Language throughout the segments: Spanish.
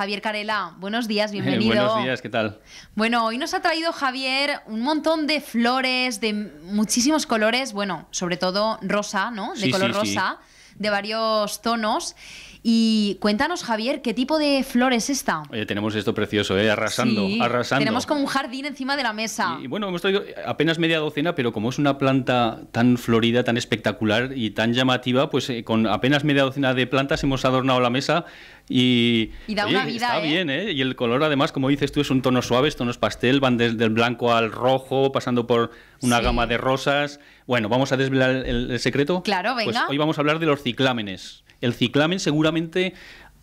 Javier Carela, buenos días, bienvenido. Buenos días, ¿qué tal? Bueno, hoy nos ha traído Javier un montón de flores de muchísimos colores, bueno, sobre todo rosa, ¿no? De color rosa, de varios tonos. Y cuéntanos, Javier, ¿qué tipo de flor es esta? Oye, tenemos esto precioso, arrasando. Tenemos como un jardín encima de la mesa. Y bueno, hemos traído apenas media docena, pero como es una planta tan florida, tan espectacular y tan llamativa, pues con apenas media docena de plantas hemos adornado la mesa y da una vida, está bien, ¿eh? Y el color, además, como dices tú, es un tono suave, tonos pastel, van desde el blanco al rojo, pasando por una gama de rosas. Bueno, ¿vamos a desvelar el secreto? Claro, venga. Pues hoy vamos a hablar de los ciclámenes. El ciclamen seguramente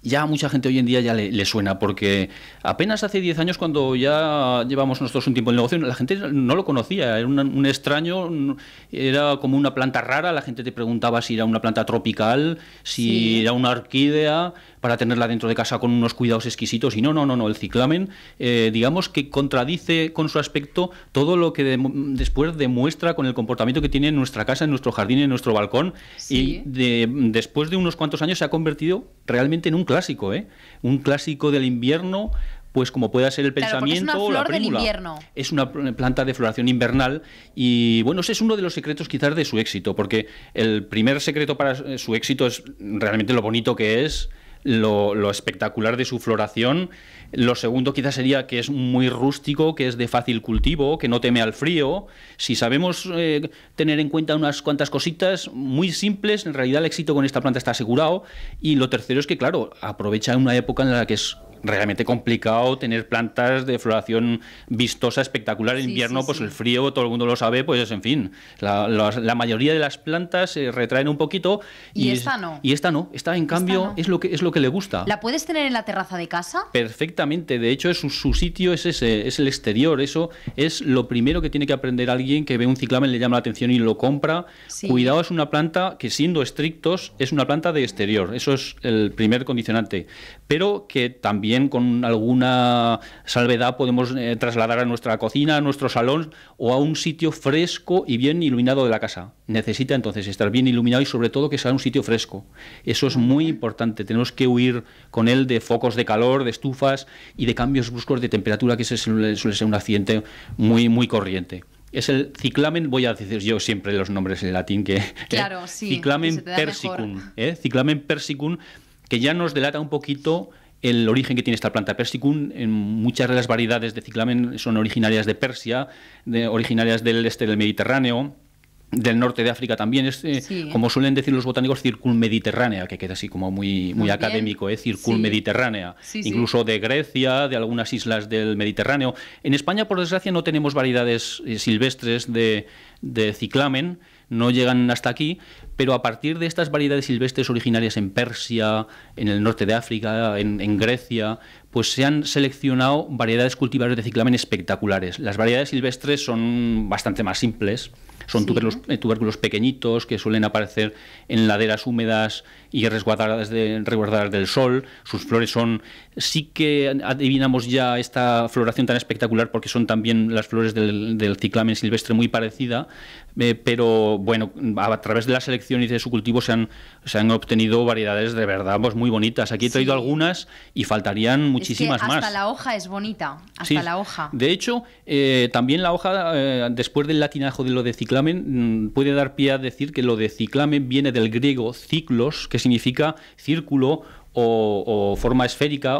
ya a mucha gente hoy en día ya le suena, porque apenas hace 10 años, cuando ya llevamos nosotros un tiempo en el negocio, la gente no lo conocía, era un extraño, era como una planta rara, la gente te preguntaba si era una planta tropical, si era una orquídea, para tenerla dentro de casa con unos cuidados exquisitos, y no, el ciclamen, digamos que contradice con su aspecto todo lo que después demuestra con el comportamiento que tiene en nuestra casa, en nuestro jardín, en nuestro balcón, y después de unos cuantos años se ha convertido realmente en un clásico, un clásico del invierno, pues como pueda ser el pensamiento o la prímula. Es una flor del invierno. Es una planta de floración invernal y bueno, ese es uno de los secretos quizás de su éxito, porque el primer secreto para su éxito es realmente lo bonito que es, lo espectacular de su floración. Lo segundo quizás sería que es muy rústico, que es de fácil cultivo, que no teme al frío. Si sabemos tener en cuenta unas cuantas cositas muy simples, en realidad el éxito con esta planta está asegurado. Y lo tercero es que, claro, aprovecha una época en la que es realmente complicado tener plantas de floración vistosa, espectacular. En invierno, pues el frío, todo el mundo lo sabe, pues en fin, la mayoría de las plantas se retraen un poquito. Y esta no. Y esta no. Esta, en cambio, esta no. es lo que le gusta. ¿La puedes tener en la terraza de casa? Perfectamente. De hecho, su sitio es ese, es el exterior. Eso es lo primero que tiene que aprender alguien que ve un ciclamen, le llama la atención y lo compra. Sí. Cuidado, es una planta que, siendo estrictos, es una planta de exterior. Eso es el primer condicionante. Pero que también con alguna salvedad podemos trasladar a nuestra cocina, a nuestro salón o a un sitio fresco y bien iluminado de la casa. Necesita entonces estar bien iluminado y sobre todo que sea un sitio fresco. Eso es muy importante. Tenemos que huir con él de focos de calor, de estufas y de cambios bruscos de temperatura, que ese suele ser un accidente muy, muy corriente. Es el ciclamen, voy a decir yo siempre los nombres en latín que... Claro, sí. Ciclamen persicum, ciclamen persicum, que ya nos delata un poquito el origen que tiene esta planta. Persicum, en muchas de las variedades de ciclamen son originarias de Persia, originarias del este del Mediterráneo, del norte de África también. Es, como suelen decir los botánicos, circunmediterránea, que queda así como muy académico, circunmediterránea. Incluso de Grecia, de algunas islas del Mediterráneo. En España, por desgracia, no tenemos variedades silvestres de ciclamen, no llegan hasta aquí, pero a partir de estas variedades silvestres originarias en Persia, en el norte de África, en Grecia, pues se han seleccionado variedades cultivables de ciclamen espectaculares. Las variedades silvestres son bastante más simples, son tubérculos pequeñitos que suelen aparecer en laderas húmedas y resguardadas del sol. Sus flores son... Sí que adivinamos ya esta floración tan espectacular porque son también las flores del ciclamen silvestre muy parecida, pero bueno, a través de la selección y de su cultivo se han obtenido variedades de verdad pues muy bonitas. Aquí he traído algunas y faltarían muchísimas más. Hasta la hoja es bonita, hasta la hoja. De hecho, también la hoja, después del latinajo de lo de ciclamen, puede dar pie a decir que lo de ciclamen viene del griego ciclos, que significa círculo o forma esférica,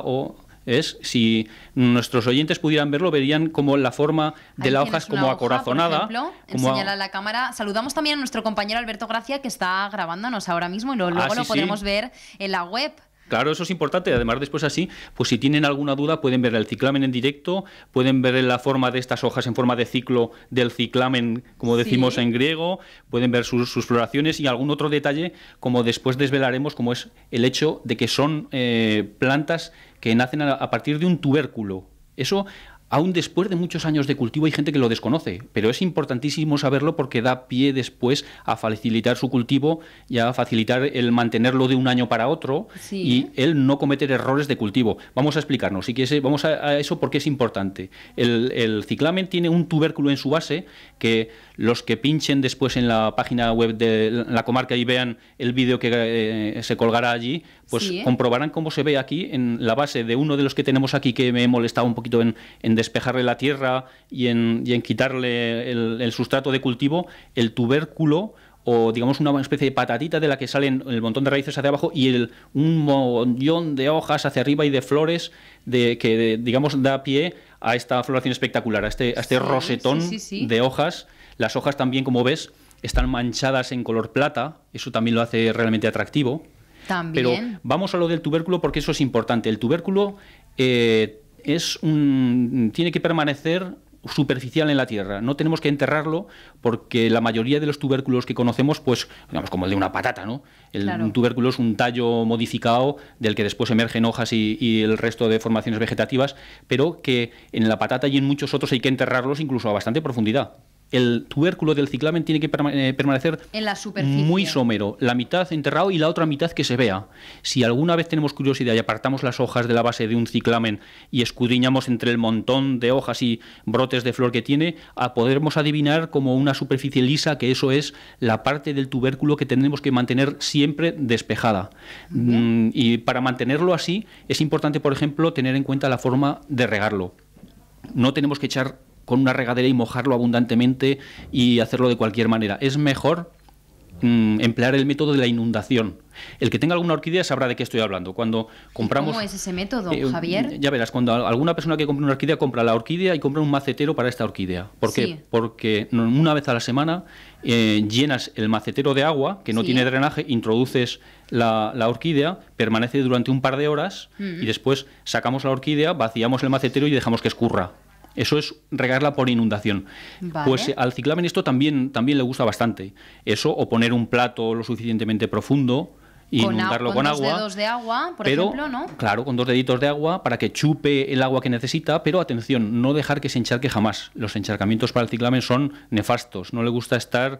si nuestros oyentes pudieran verlo, verían como la forma de la hoja es como acorazonada. Por ejemplo, enseñala a la cámara. Saludamos también a nuestro compañero Alberto Gracia, que está grabándonos ahora mismo y luego lo podemos ver en la web. Claro, eso es importante. Además, después así, pues si tienen alguna duda, pueden ver el ciclamen en directo, pueden ver la forma de estas hojas en forma de ciclo del ciclamen, como decimos en griego, pueden ver sus floraciones y algún otro detalle, como después desvelaremos, como es el hecho de que son plantas que nacen a partir de un tubérculo. Eso aún después de muchos años de cultivo hay gente que lo desconoce, pero es importantísimo saberlo porque da pie después a facilitar su cultivo y a facilitar el mantenerlo de un año para otro, sí, y el no cometer errores de cultivo. Vamos a explicarnos, si quieres, vamos a eso porque es importante. El ciclamen tiene un tubérculo en su base que los que pinchen después en la página web de La Comarca y vean el vídeo que se colgará allí, pues sí, comprobarán cómo se ve aquí en la base de uno de los que tenemos aquí, que me he molestado un poquito en despejarle la tierra y en quitarle el sustrato de cultivo, el tubérculo, o digamos una especie de patatita de la que salen el montón de raíces hacia abajo y un montón de hojas hacia arriba y de flores que digamos da pie a esta floración espectacular, a este sí, rosetón, sí, sí, sí, de hojas. Las hojas también, como ves, están manchadas en color plata, eso también lo hace realmente atractivo. También. Pero vamos a lo del tubérculo porque eso es importante. El tubérculo tiene que permanecer superficial en la tierra, no tenemos que enterrarlo porque la mayoría de los tubérculos que conocemos, pues digamos como el de una patata, ¿no? Claro. Un tubérculo es un tallo modificado del que después emergen hojas y el resto de formaciones vegetativas, pero que en la patata y en muchos otros hay que enterrarlos incluso a bastante profundidad. El tubérculo del ciclamen tiene que permanecer en la superficie, muy somero, la mitad enterrado y la otra mitad que se vea. Si alguna vez tenemos curiosidad y apartamos las hojas de la base de un ciclamen y escudriñamos entre el montón de hojas y brotes de flor que tiene, podremos adivinar como una superficie lisa, que eso es la parte del tubérculo que tendremos que mantener siempre despejada. Y para mantenerlo así es importante, por ejemplo, tener en cuenta la forma de regarlo. No tenemos que echar con una regadera y mojarlo abundantemente y hacerlo de cualquier manera. Es mejor emplear el método de la inundación. El que tenga alguna orquídea sabrá de qué estoy hablando. Cuando compramos, ¿cómo es ese método, Javier? Ya verás, cuando alguna persona que compra una orquídea, compra la orquídea y compra un macetero para esta orquídea. ¿Por qué? Sí. Porque una vez a la semana llenas el macetero de agua, que no, sí, tiene drenaje, introduces la orquídea, permanece durante un par de horas, y después sacamos la orquídea, vaciamos el macetero y dejamos que escurra. Eso es regarla por inundación. Vale. Pues al ciclamen esto también le gusta bastante. Eso, o poner un plato lo suficientemente profundo y inundarlo con agua. Con 2 dedos de agua, por ejemplo, ¿no? Claro, con 2 deditos de agua para que chupe el agua que necesita, pero atención, no dejar que se encharque jamás. Los encharcamientos para el ciclamen son nefastos. No le gusta estar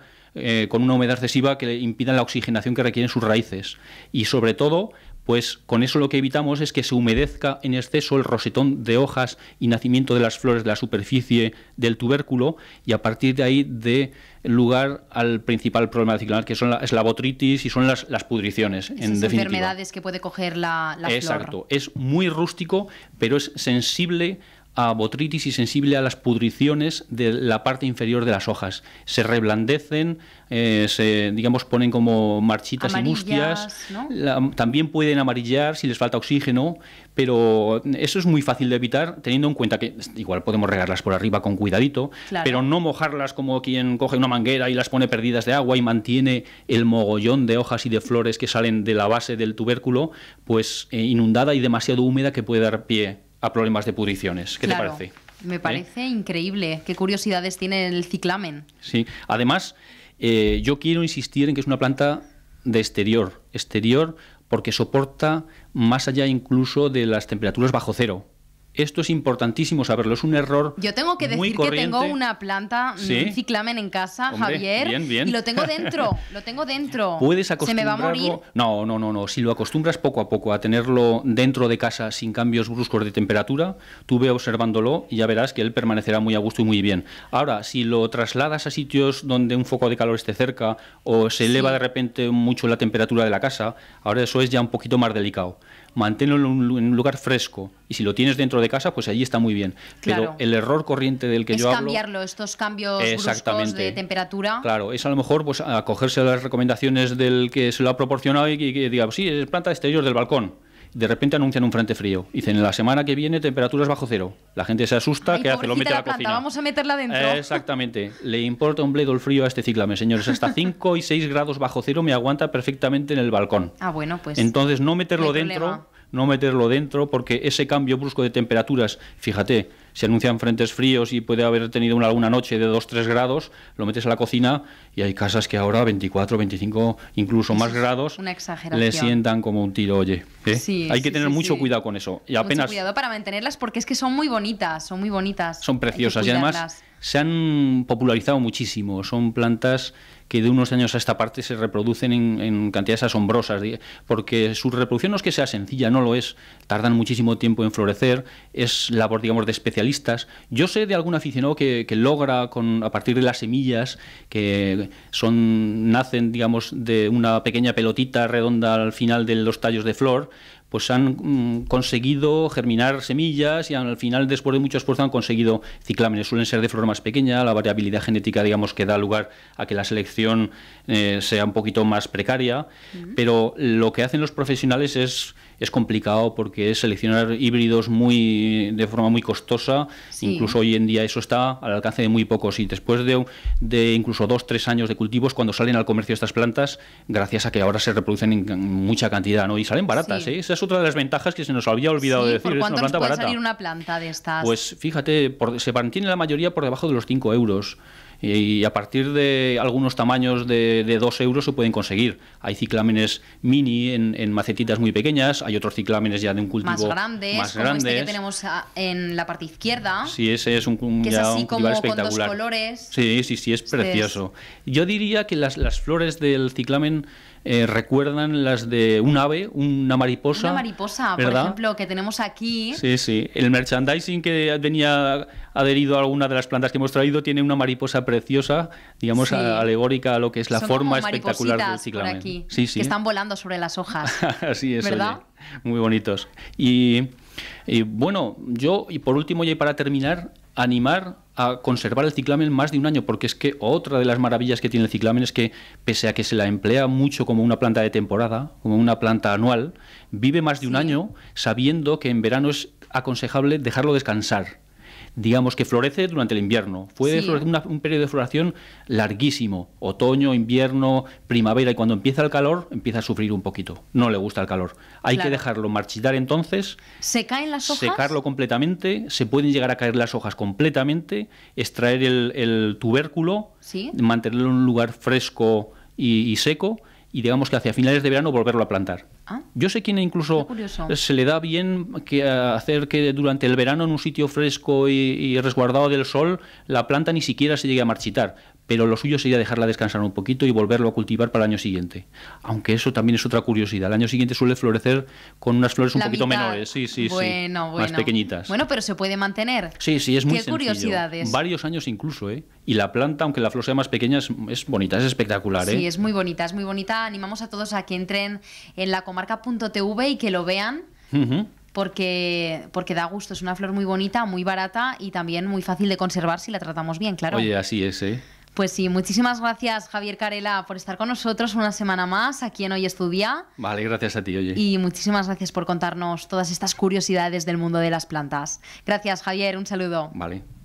con una humedad excesiva que le impida la oxigenación que requieren sus raíces. Y sobre todo, pues con eso lo que evitamos es que se humedezca en exceso el rosetón de hojas y nacimiento de las flores de la superficie del tubérculo, y a partir de ahí dé lugar al principal problema del ciclamen, que es la botritis y son las pudriciones. Esas enfermedades que puede coger la flor. Exacto, es muy rústico, pero es sensible a botritis y sensible a las pudriciones de la parte inferior de las hojas. Se reblandecen, digamos, ponen como marchitas, amarillas, y mustias, ¿no? También pueden amarillar si les falta oxígeno, pero eso es muy fácil de evitar, teniendo en cuenta que igual podemos regarlas por arriba con cuidadito, claro, pero no mojarlas como quien coge una manguera y las pone perdidas de agua y mantiene el mogollón de hojas y de flores que salen de la base del tubérculo, pues inundada y demasiado húmeda, que puede dar pie a problemas de pudriciones. ¿Qué te parece? Me parece increíble. Qué curiosidades tiene el ciclamen. Sí. Además, yo quiero insistir en que es una planta de exterior. Exterior porque soporta más allá incluso de las temperaturas bajo cero. Esto es importantísimo saberlo, es un error muy corriente. Yo tengo que decir que tengo una planta, ¿sí?, un ciclamen en casa, hombre, Javier, bien, bien, y lo tengo dentro, lo tengo dentro. ¿Puedes acostumbrarlo? ¿Se me va a morir? No, no, no, no. Si lo acostumbras poco a poco a tenerlo dentro de casa sin cambios bruscos de temperatura, tú ve observándolo y ya verás que él permanecerá muy a gusto y muy bien. Ahora, si lo trasladas a sitios donde un foco de calor esté cerca o se eleva, sí, de repente mucho la temperatura de la casa, ahora eso es ya un poquito más delicado. Manténlo en un lugar fresco y si lo tienes dentro de casa, pues allí está muy bien. Claro. Pero el error corriente del que yo hablo es cambiarlo, estos cambios bruscos de temperatura. Claro, es a lo mejor pues acogerse a las recomendaciones del que se lo ha proporcionado y que diga, pues, sí, es planta exterior del balcón. De repente anuncian un frente frío. Dicen, la semana que viene temperaturas bajo cero. La gente se asusta. Ay, ¿qué hace? Lo mete a la cocina. Vamos a meterla dentro. Exactamente. Le importa un bledo el frío a este ciclamen, señores. Hasta 5 y 6 grados bajo cero me aguanta perfectamente en el balcón. Ah, bueno, pues entonces no meterlo dentro. no meterlo dentro, porque ese cambio brusco de temperaturas, fíjate, se anuncian frentes fríos y puede haber tenido una noche de 2-3 grados, lo metes a la cocina y hay casas que ahora 24, 25, incluso más grados, le sientan como un tiro, oye. ¿Eh? Sí, hay que tener mucho cuidado con eso. Y apenas, mucho cuidado para mantenerlas, porque es que son muy bonitas, son muy bonitas. Son preciosas y además se han popularizado muchísimo, son plantas que de unos años a esta parte se reproducen en cantidades asombrosas, porque su reproducción no es que sea sencilla, no lo es, tardan muchísimo tiempo en florecer, es labor, digamos, de especialistas. Yo sé de algún aficionado que logra, a partir de las semillas, que nacen, digamos, de una pequeña pelotita redonda al final de los tallos de flor, pues han conseguido germinar semillas y al final, después de mucho esfuerzo, han conseguido ciclámenes. Suelen ser de flor más pequeña, la variabilidad genética, digamos, que da lugar a que la selección sea un poquito más precaria, pero lo que hacen los profesionales es complicado, porque es seleccionar híbridos de forma muy costosa, incluso hoy en día eso está al alcance de muy pocos, y después de incluso 2-3 años de cultivos, cuando salen al comercio estas plantas, gracias a que ahora se reproducen en mucha cantidad, ¿no? Y salen baratas, ¿eh? Esa es otra de las ventajas que se nos había olvidado de decir. ¿Por cuánto nos puede salir una planta de estas? Pues fíjate, se mantiene la mayoría por debajo de los 5 euros. Y a partir de algunos tamaños de 2 euros se pueden conseguir. Hay ciclámenes mini en macetitas muy pequeñas, hay otros ciclámenes ya de un cultivo más grandes. Como este que tenemos en la parte izquierda. Sí, ese es un cultivo espectacular. Con 2 colores. Sí, es precioso. Yo diría que las flores del ciclamen recuerdan las de un ave, una mariposa. Una mariposa, ¿verdad? Por ejemplo, que tenemos aquí. Sí. El merchandising que venía adherido a alguna de las plantas que hemos traído tiene una mariposa preciosa, digamos, alegórica a lo que es la forma espectacular del ciclamen. Por aquí, que están volando sobre las hojas. Así es, ¿verdad? Oye, muy bonitos. Y bueno, y por último, y para terminar, animar a conservar el ciclamen más de un año, porque es que otra de las maravillas que tiene el ciclamen es que, pese a que se la emplea mucho como una planta de temporada, como una planta anual, vive más de un año, sabiendo que en verano es aconsejable dejarlo descansar. Digamos que florece durante el invierno, puede florecer un periodo de floración larguísimo, otoño, invierno, primavera, y cuando empieza el calor empieza a sufrir un poquito, no le gusta el calor. Hay que dejarlo marchitar entonces. ¿Se caen las hojas? Secarlo completamente, se pueden llegar a caer las hojas completamente, extraer el tubérculo, mantenerlo en un lugar fresco y seco, y digamos que hacia finales de verano volverlo a plantar. Yo sé quién incluso se le da bien hacer que durante el verano, en un sitio fresco y resguardado del sol, la planta ni siquiera se llegue a marchitar, pero lo suyo sería dejarla descansar un poquito y volverlo a cultivar para el año siguiente. Aunque eso también es otra curiosidad. El año siguiente suele florecer con unas flores un poquito menores, más pequeñitas. Bueno, pero se puede mantener. Sí, es muy sencillo. Qué curiosidades. Varios años incluso, ¿eh? Y la planta, aunque la flor sea más pequeña, es bonita, es espectacular, ¿eh? Sí, es muy bonita, es muy bonita. Animamos a todos a que entren en lacomarca.tv y que lo vean. Porque da gusto, es una flor muy bonita, muy barata y también muy fácil de conservar si la tratamos bien, claro. Oye, así es, ¿eh? Pues sí, muchísimas gracias, Javier Carela, por estar con nosotros una semana más aquí en Hoy es tu Día. Vale, gracias a ti, oye. Y muchísimas gracias por contarnos todas estas curiosidades del mundo de las plantas. Gracias, Javier, un saludo. Vale.